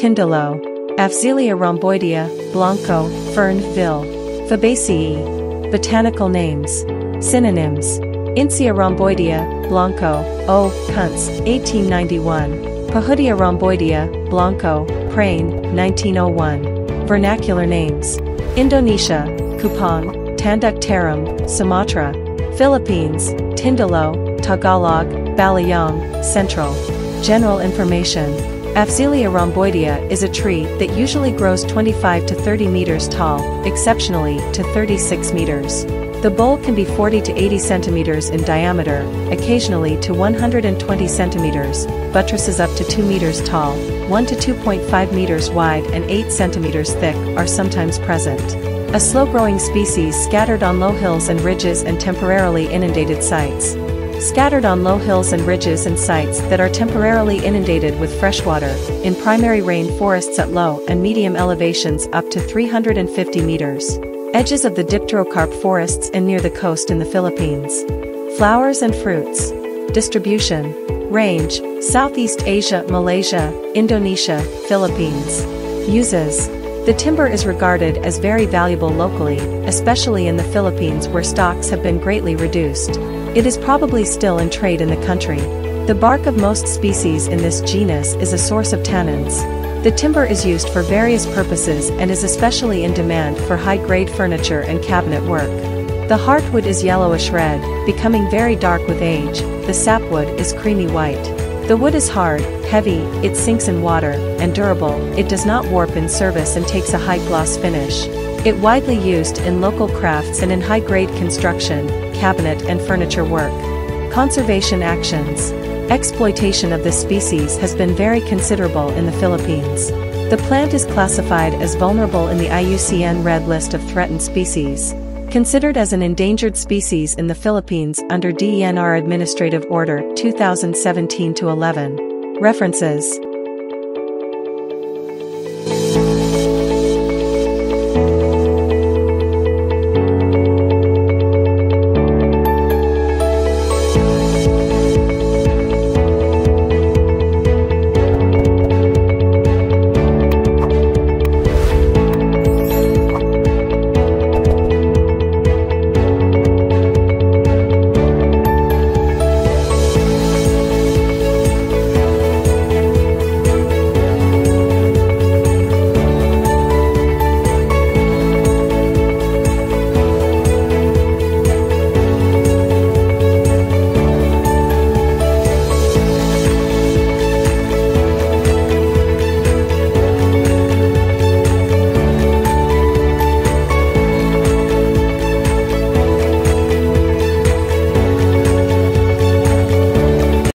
Tindalo, Afzelia rhomboidea, Blanco, Fern, Vil. Fabaceae. Botanical names. Synonyms: Incia rhomboidea, Blanco, O. Kuntz, 1891. Pahudia rhomboidea, Blanco, Crane, 1901. Vernacular names: Indonesia, Kupang, Tanduk Tarum, Sumatra. Philippines, Tindalo, Tagalog, Balayong, Central. General information. Afzelia rhomboidea is a tree that usually grows 25 to 30 meters tall, exceptionally to 36 meters. The bole can be 40 to 80 centimeters in diameter, occasionally to 120 centimeters, buttresses up to 2 meters tall, 1 to 2.5 meters wide and 8 centimeters thick are sometimes present. A slow-growing species scattered on low hills and ridges and temporarily inundated sites. Scattered on low hills and ridges and sites that are temporarily inundated with freshwater, in primary rain forests at low and medium elevations up to 350 meters. Edges of the dipterocarp forests and near the coast in the Philippines. Flowers and fruits. Distribution. Range: Southeast Asia, Malaysia, Indonesia, Philippines. Uses. The timber is regarded as very valuable locally, especially in the Philippines where stocks have been greatly reduced. It is probably still in trade in the country. The bark of most species in this genus is a source of tannins. The timber is used for various purposes and is especially in demand for high-grade furniture and cabinet work. The heartwood is yellowish red, becoming very dark with age. The sapwood is creamy white. The wood is hard, heavy, it sinks in water, and durable. It does not warp in service and takes a high-gloss finish. It is widely used in local crafts and in high-grade construction, cabinet and furniture work. Conservation actions. Exploitation of this species has been very considerable in the Philippines. The plant is classified as vulnerable in the IUCN Red List of Threatened Species. Considered as an endangered species in the Philippines under DENR Administrative Order 2017-11. References.